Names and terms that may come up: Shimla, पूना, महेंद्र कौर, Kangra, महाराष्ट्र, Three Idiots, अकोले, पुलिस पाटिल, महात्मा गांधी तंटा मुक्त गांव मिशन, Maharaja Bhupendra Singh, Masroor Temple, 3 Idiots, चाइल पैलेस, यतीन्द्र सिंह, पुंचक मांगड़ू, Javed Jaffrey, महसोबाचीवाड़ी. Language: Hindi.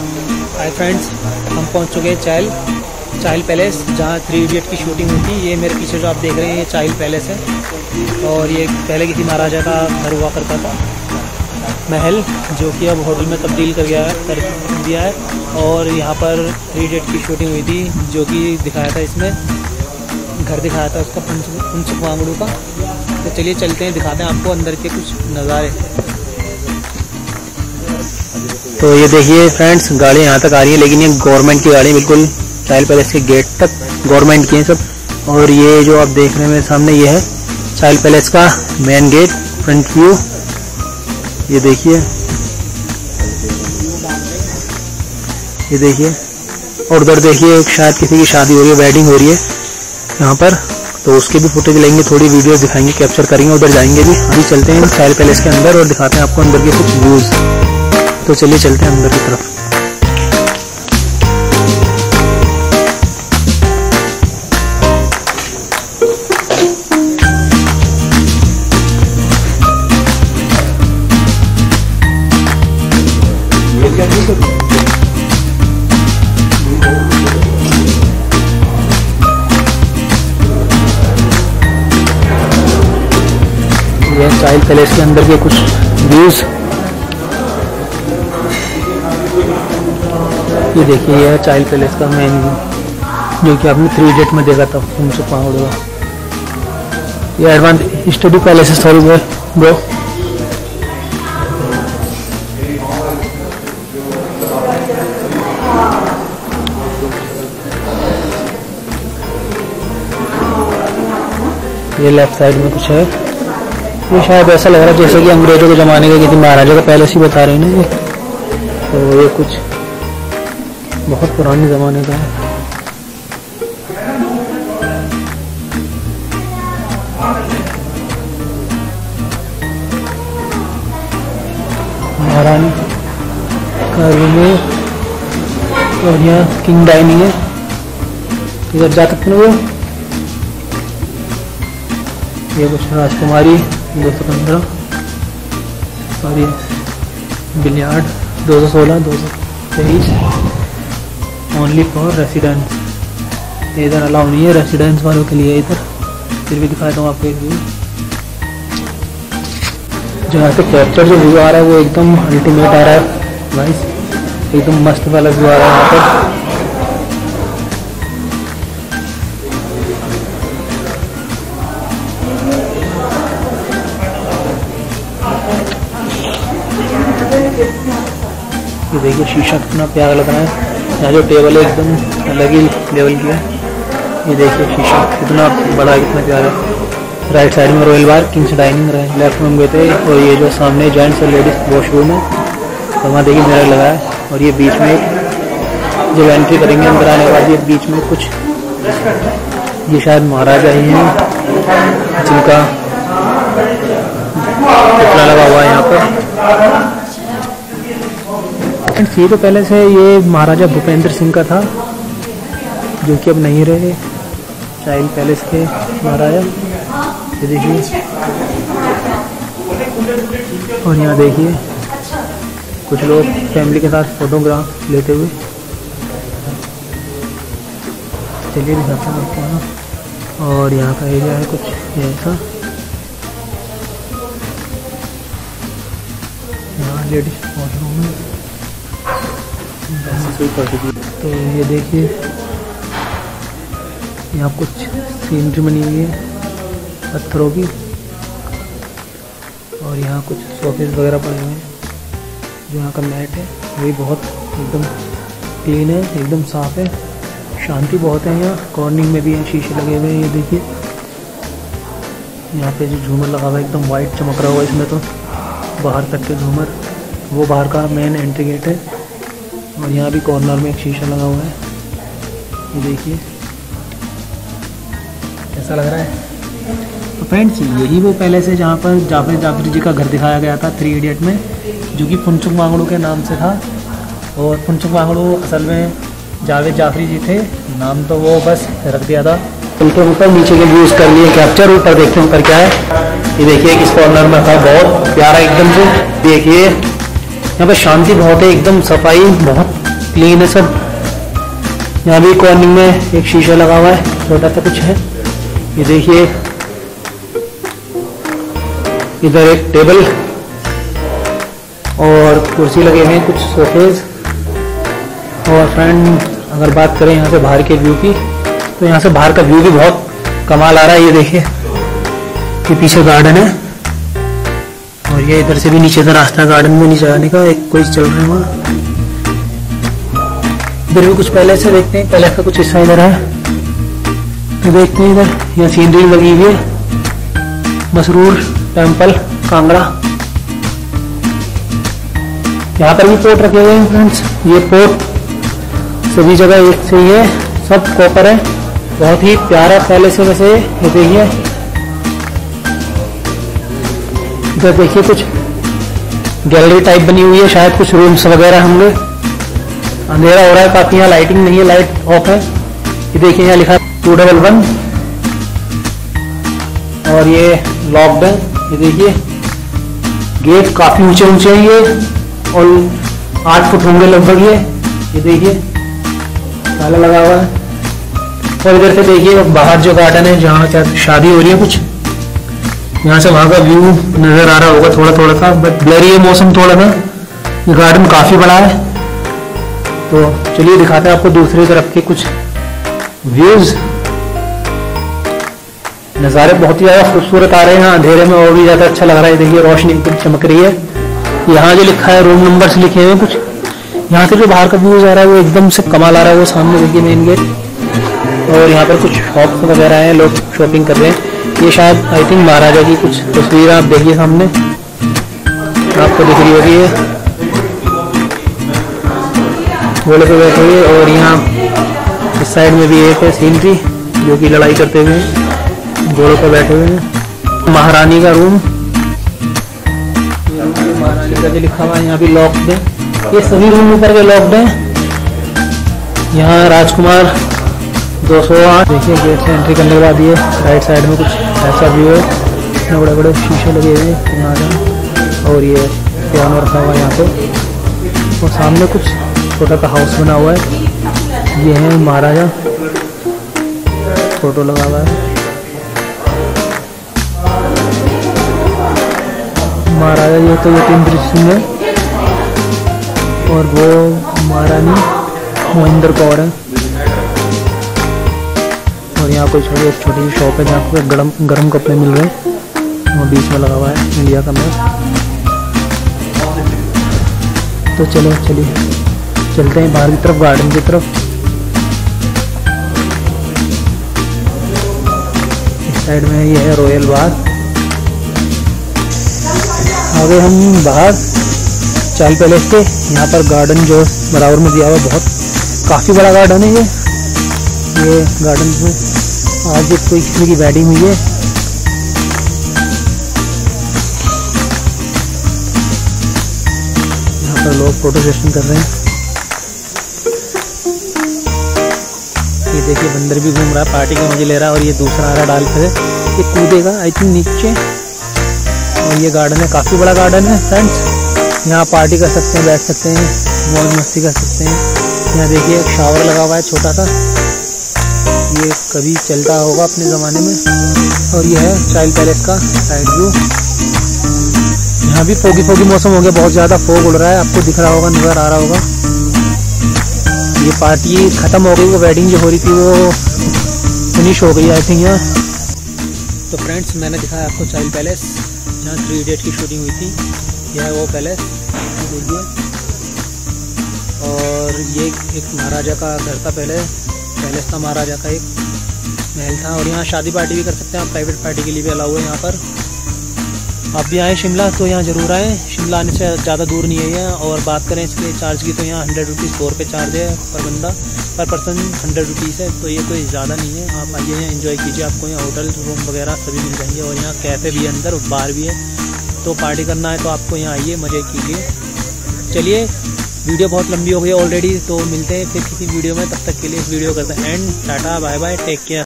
हाय फ्रेंड्स, हम पहुंच चुके हैं चाइल पैलेस, जहां थ्री इडियट की शूटिंग हुई थी। ये मेरे पीछे जो आप देख रहे हैं ये चाइल पैलेस है और ये पहले किसी महाराजा का घर हुआ करता था महल, जो कि अब होटल में तब्दील कर दिया है। और यहाँ पर थ्री इडियट की शूटिंग हुई थी, जो कि दिखाया था, इसमें घर दिखाया था उसका, पुंचक मांगड़ू का। तो चलिए चलते हैं, दिखाते हैं आपको अंदर के कुछ नज़ारे। तो ये देखिए फ्रेंड्स, गाड़ी यहाँ तक आ रही है, लेकिन ये गवर्नमेंट की गाड़ी बिल्कुल चाइल पैलेस के गेट तक गवर्नमेंट की है सब। और ये जो आप देख रहे हैं मेरे सामने, ये है चाइल पैलेस का मेन गेट, फ्रंट व्यू ये देखिए, ये देखिए। और उधर देखिए शायद किसी की शादी हो रही है, वेडिंग हो रही है यहाँ पर, तो उसके भी फुटेज लेंगे, थोड़ी वीडियोस दिखाएंगे, कैप्चर करेंगे, उधर जाएंगे भी। अभी चलते हैं चाइल पैलेस के अंदर और दिखाते हैं आपको अंदर के कुछ व्यूज। तो चलिए चलते हैं अंदर की तरफ। चाइल पैलेस के अंदर के कुछ व्यूज, ये देखिए, यह चाइल पैलेस का मेन जो कि आपने थ्री इडियट में देखा था, उनसे पाँगा। ये एडवांस स्टडी पैलेस है, सॉरी ब्रो। ये लेफ्ट साइड में कुछ है, ये शायद ऐसा लग रहा है जैसे कि अंग्रेजों के जमाने का किसी महाराजा का पैलेस ही बता रहे हैं ना ये। तो ये कुछ बहुत पुराने जमाने का है। महारानी का रूम है और यहाँ किंग डाइनिंग है, इधर जा सकते हो। ये कुछ राजकुमारी 215 और ये बिलियार्ड 216 223 ओनली फॉर रेसिडेंट्स, इधर अलाउ नहीं है रेसिडेंट्स वालों के लिए। इधर फिर भी दिखाता हूँ आपको एक व्यू, जो यहाँ से कैप्चर जो व्यू आ रहा है वो एकदम अल्टीमेट आ रहा है गाइस, एकदम मस्त वाला व्यू आ रहा है यहाँ पर। ये देखिए शीशा कितना प्यारा लग रहा है, यहाँ जो टेबल है एकदम अलग ही लेवल की है। ये देखिए शीशा कितना बड़ा है, कितना प्यारा है। राइट साइड में रॉयल बार, किंग्स डाइनिंग रहे, लेफ्ट में गए थे। और ये जो सामने जेंट्स और लेडीज वॉशरूम है, तो वहाँ देखिए मिरर लगा है। और ये बीच में जब एंट्री करेंगे अंदर आने के बाद, ये बीच में कुछ, ये शायद महाराजा ही हैं जिनका पुतला लगा हुआ है यहाँ पर। ये जो पैलेस है ये महाराजा भूपेंद्र सिंह का था, जो कि अब नहीं रहे चाइल पैलेस के महाराजा। ये देखिए, और यहाँ देखिए कुछ लोग फैमिली के साथ फोटोग्राफ लेते हुए। चलिए दिखाता हूँ आपको। और यहाँ का एरिया है कुछ ऐसा, यहाँ लेडीज वॉशरूम है। तो ये देखिए यहाँ कुछ सीनरी बनी हुई है पत्थरों की, और यहाँ कुछ सोफेस वगैरह पड़े हुए हैं। जो यहाँ का मैट है वो भी बहुत एकदम क्लीन है, एकदम साफ है, शांति बहुत है यहाँ। कॉर्निंग में भी यहाँ शीशे लगे हुए हैं, ये देखिए। यहाँ पे जो झूमर लगा हुआ है एकदम वाइट चमक रहा हुआ है, इसमें तो बाहर तक के झूमर, वो बाहर का मेन एंट्री गेट है। और यहाँ भी कॉर्नर में एक शीशा लगा हुआ है, ये देखिए कैसा लग रहा है। तो फ्रेंड्स यही वो पैलेस है जहाँ पर जावेद जाफरी जी का घर दिखाया गया था थ्री इडियट में, जो कि पुंचक मांगड़ू के नाम से था। और पुंचक मांगड़ू असल में जावेद जाफरी जी थे, नाम तो वो बस रख दिया था। उनके ऊपर नीचे के व्यूज़ कर लिए कैप्चर, ऊपर देखते हैं ऊपर क्या है। ये देखिए इस कॉर्नर में था, बहुत प्यारा एकदम से, देखिए यहाँ पर शांति बहुत है, एकदम सफाई बहुत प्लेन है सब। यहाँ भी कॉर्निंग में एक शीशा लगा हुआ है, छोटा सा कुछ है। ये देखिए इधर एक टेबल और कुर्सी लगे हैं, कुछ सोफेज। और फ्रेंड अगर बात करें यहाँ से बाहर के व्यू की, तो यहाँ से बाहर का व्यू भी बहुत कमाल आ रहा है। ये देखिए कि पीछे गार्डन है और ये इधर से भी नीचे का रास्ता गार्डन में नीचे जाने का। एक कोई चल रहा है वहाँ। इधर भी कुछ पैलेस है, देखते हैं पैलेस का कुछ हिस्सा इधर है। तो देखते हैं इधर यहाँ सीनरी लगी हुई है, मसरूर टेम्पल कांगड़ा। यहाँ पर भी पोर्ट रखे हुए हैं फ्रेंड्स। ये पोर्ट सभी जगह एक से ही है, सब कॉपर है। बहुत ही प्यारा पैलेस है वैसे। ये देखिए इधर देखिए कुछ गैलरी टाइप बनी हुई है, शायद कुछ रूम्स वगैरह होंगे। अंधेरा हो रहा है काफी, यहाँ लाइटिंग नहीं है, लाइट ऑफ है। ये देखिए यहाँ लिखा 211 और ये लॉक्ड है। ये देखिए गेट काफी ऊंचे ऊंचे हैं ये, और 8 फुट होंगे लगभग ये देखिए ताला लगा हुआ है। और इधर से देखिए बाहर जो गार्डन है जहाँ शादी हो रही है कुछ, यहाँ से वहाँ का व्यू नजर आ रहा होगा थोड़ा थोड़ा सा, बट ब्लरी है मौसम थोड़ा ना। ये गार्डन काफी बड़ा है, तो चलिए दिखाते हैं आपको दूसरी तरफ के कुछ व्यूज। नज़ारे बहुत ही ज़्यादा खूबसूरत आ रहे हैं। अंधेरे में और भी ज़्यादा अच्छा लग रहा है। देखिए रोशनी एकदम चमक रही है। यहाँ जो लिखा है रूम नंबर्स लिखे हैं कुछ, यहाँ से जो बाहर का व्यूज आ रहा है वो एकदम से कमाल आ रहा है। वो सामने देखिए मेन गेट, और यहाँ पर कुछ शॉप्स वगैरह हैं, लोग शॉपिंग कर रहे हैं। ये शायद आई थिंक महाराजा की कुछ तस्वीरें आप देखिए सामने आपको दिख रही होगी। है घोड़े पे बैठे हुए, और यहाँ इस साइड में भी एक है सीनरी जो कि लड़ाई करते हुए घोड़ों पर बैठे हुए हैं। महारानी का रूम, महारानी का जो लिखा हुआ है यहाँ भी लॉक्ड है। ये सभी रूम ऊपर के लॉक्ड हैं। यहाँ राजकुमार 208 देखिए गेट से एंट्री करने के बाद ये राइट साइड में कुछ ऐसा व्यू है। इतने बड़े बड़े शीशे लगे हुए हैं यहाँ, और ये पियानो रखा हुआ है यहाँ पे। और सामने कुछ छोटा का हाउस बना हुआ है। ये है महाराजा, फोटो लगा हुआ है महाराजा। ये तो यतीन्द्र सिंह है और वो महारानी महेंद्र कौर है। यहाँ कोई छोटी सी शॉप है जहाँ पर गर्म कपड़े मिल रहे हैं। वो बीच में लगा हुआ है इंडिया का मैप। तो चलो चलते हैं बाहर की तरफ, गार्डन की तरफ। इस साइड में ये है रॉयल बाग। आगे हम बाहर चाइल पैलेस के, यहाँ पर गार्डन जो बराबर में दिया हुआ, बहुत काफ़ी बड़ा गार्डन है ये गार्डन में आज कोई किसी की वेडिंग हुई है। यहाँ पर लोग फोटो सेशन कर रहे हैं। ये देखिए बंदर भी घूम रहा है, पार्टी का मजे ले रहा है। और ये दूसरा आ रहा डाल कर, ये कूदेगा आई थिंक नीचे। और ये गार्डन है, काफी बड़ा गार्डन है फ्रेंड्स। यहाँ पार्टी कर सकते हैं, बैठ सकते हैं, मौज मस्ती कर सकते हैं। यहाँ देखिए एक शावर लगा हुआ है छोटा सा, ये कभी चलता होगा अपने ज़माने में। और ये है चाइल पैलेस का साइड व्यू। यहाँ भी फोगी मौसम हो गया, बहुत ज़्यादा फोग उड़ रहा है, आपको दिख रहा होगा, नज़र आ रहा होगा। ये पार्टी ख़त्म हो गई, वो वेडिंग जो हो रही थी वो फिनिश हो गई आई थिंक यहाँ। तो फ्रेंड्स मैंने दिखाया आपको चाइल पैलेस जहाँ 3 इडियट की शूटिंग हुई थी। यह है वो पैलेस देखिए, और ये एक महाराजा का घर था, पैलेस था महाराजा का एक महल था। और यहाँ शादी पार्टी भी कर सकते हैं आप, प्राइवेट पार्टी के लिए भी अलाउ है यहाँ पर। आप भी आएँ शिमला तो यहाँ ज़रूर आएँ। शिमला आने से ज़्यादा दूर नहीं है यहाँ। और बात करें इसके चार्ज की, तो यहाँ 100 रुपीज़ 2 रुपये चार्ज है पर बंदा, पर पर्सन 100 रुपीज़ है। तो ये कोई ज़्यादा नहीं है। आप आइए यहाँ एंजॉय कीजिए। आपको यहाँ होटल रूम वगैरह सभी मिल जाएंगे, और यहाँ कैफ़े भी है अंदर, बार भी है। तो पार्टी करना है तो आपको यहाँ आइए, मज़े कीजिए। चलिए वीडियो बहुत लंबी हो गई ऑलरेडी, तो मिलते हैं फिर किसी वीडियो में। तब तक के लिए इस वीडियो करते हैं and. Tata bye bye, take care.